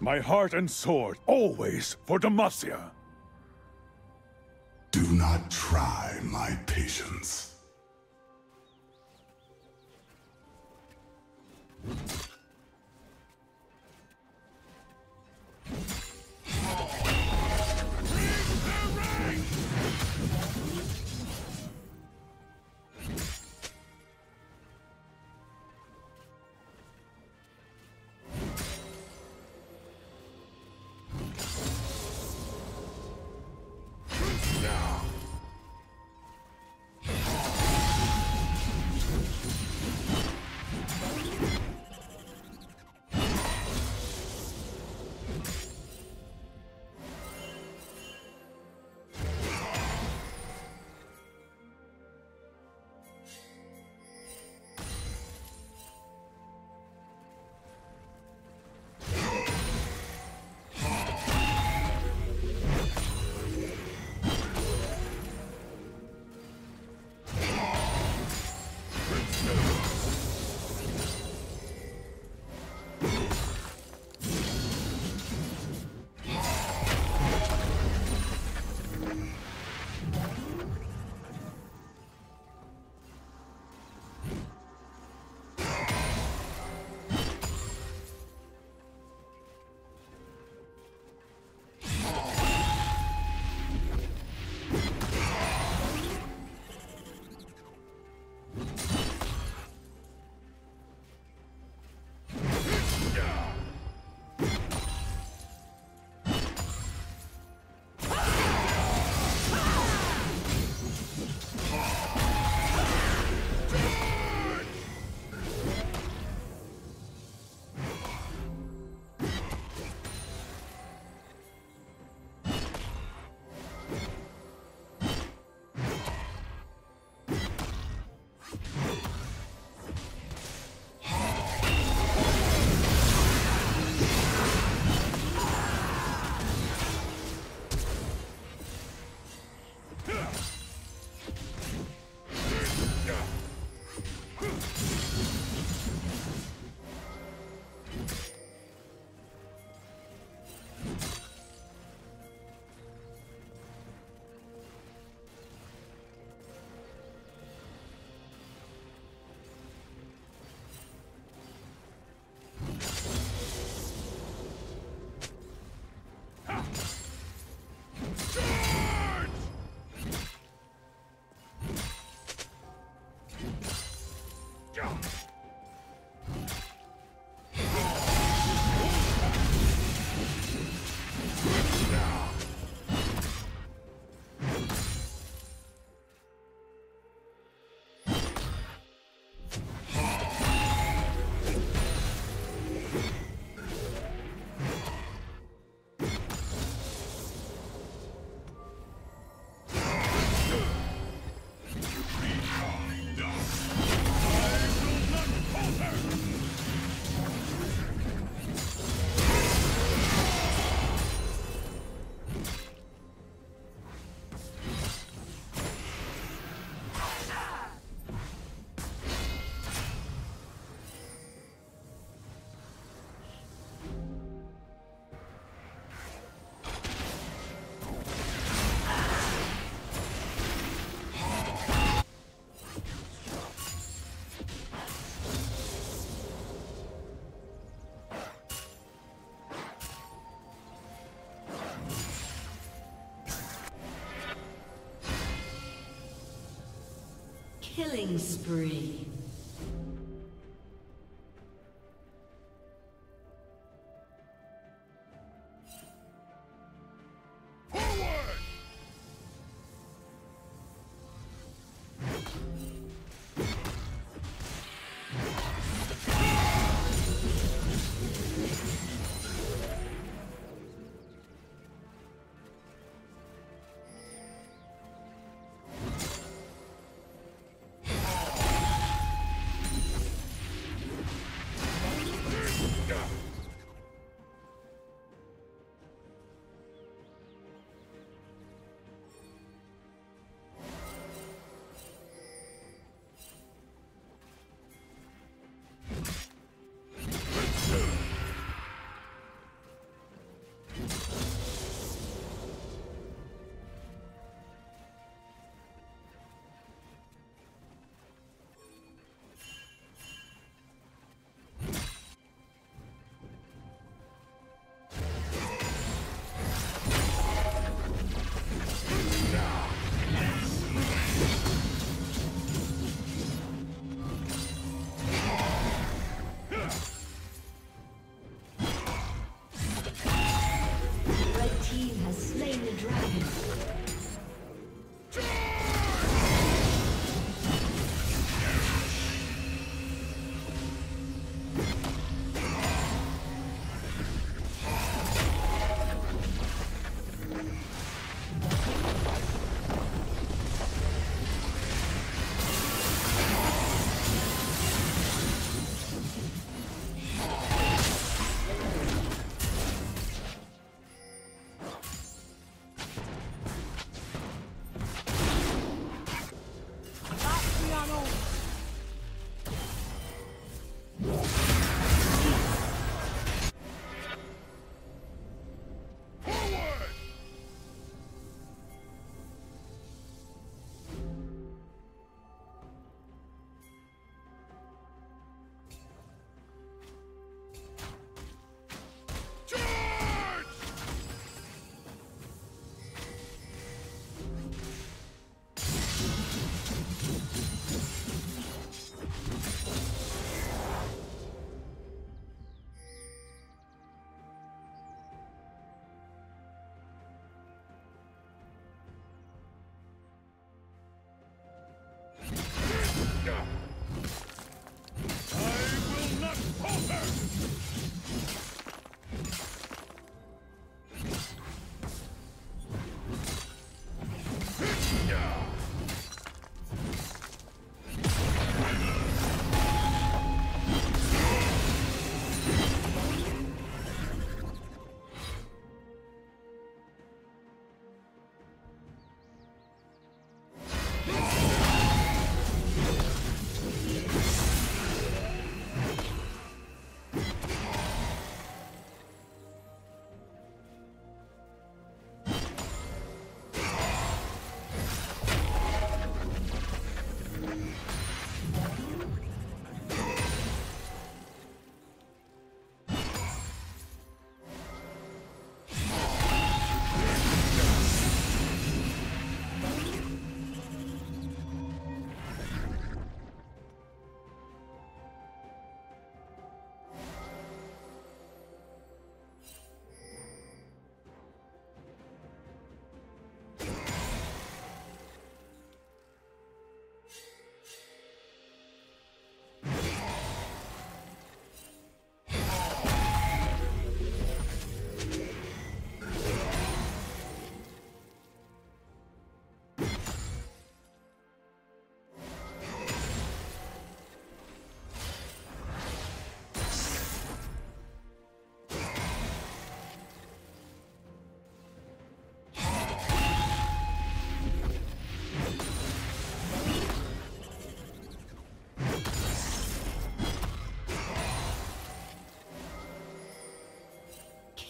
My heart and sword, always for Demacia. Do not try my patience. Killing spree. team has slain the dragon.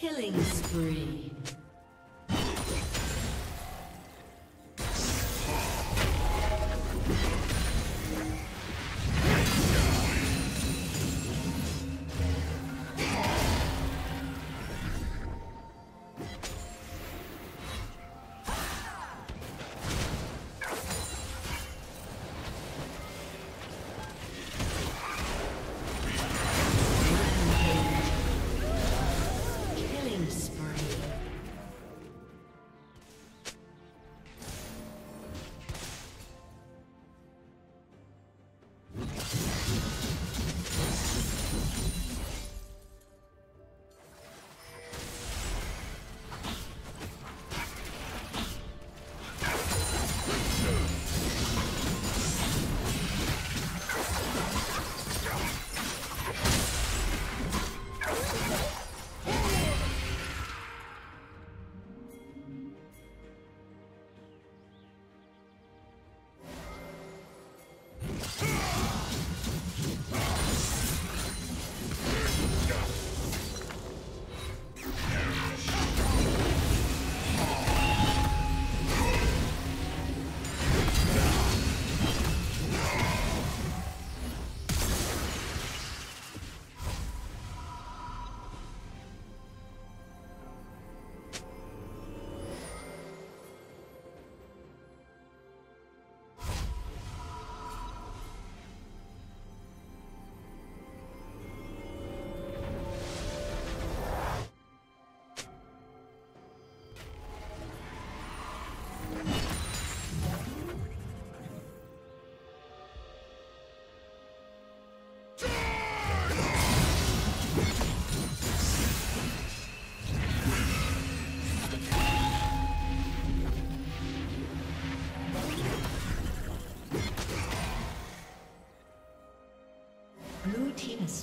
Killing spree. Spree.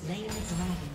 slain the dragon.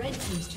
Red team's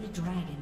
the dragon.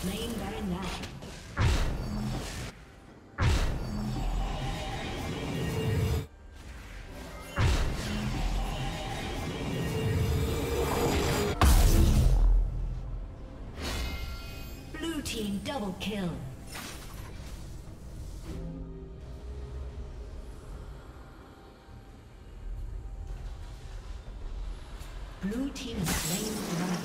slain Baron Nashor. Blue team double kill. Blue team is slain dragon.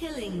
Killing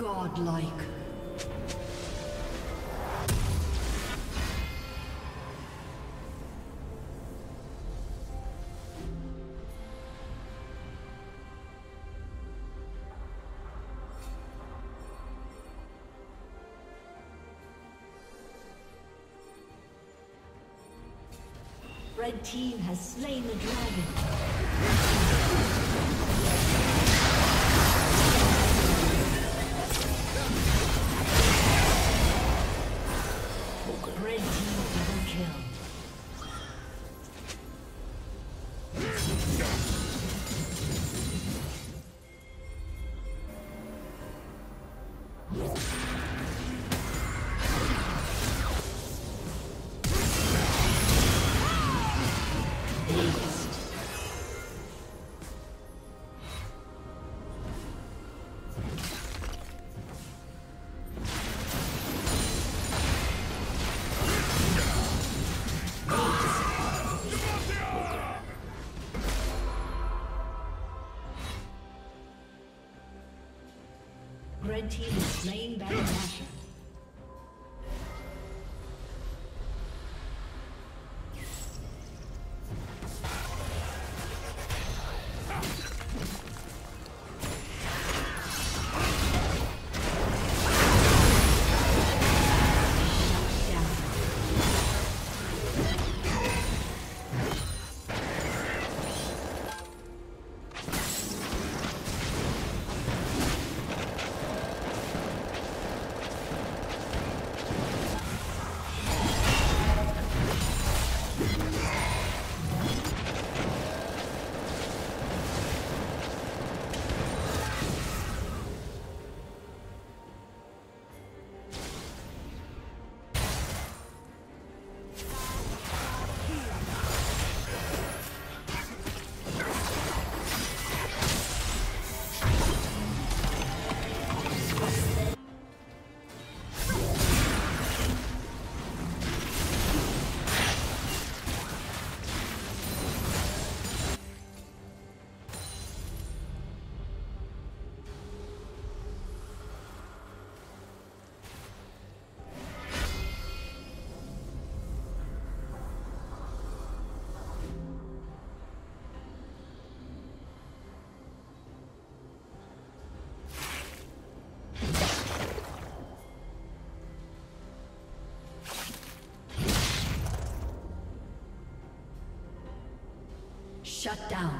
Godlike. Red team has slain the dragon. Red team is playing back Nashor. Shut down.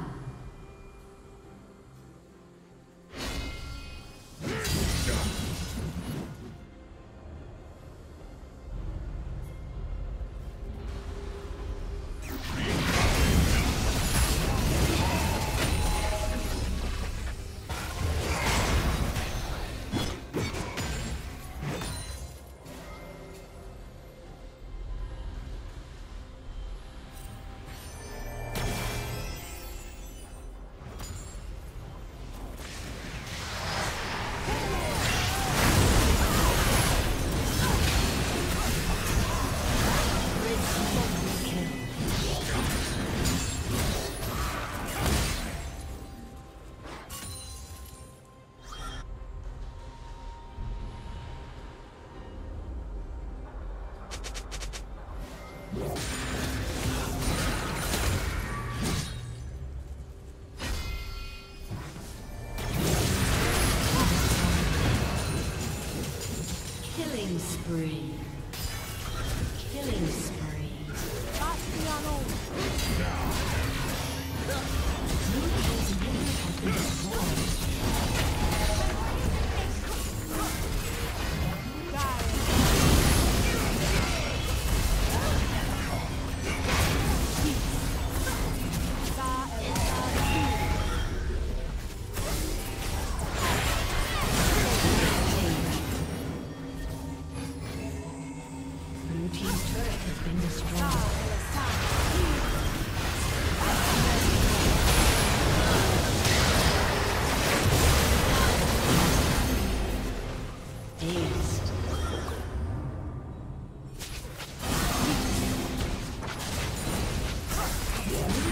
Yeah.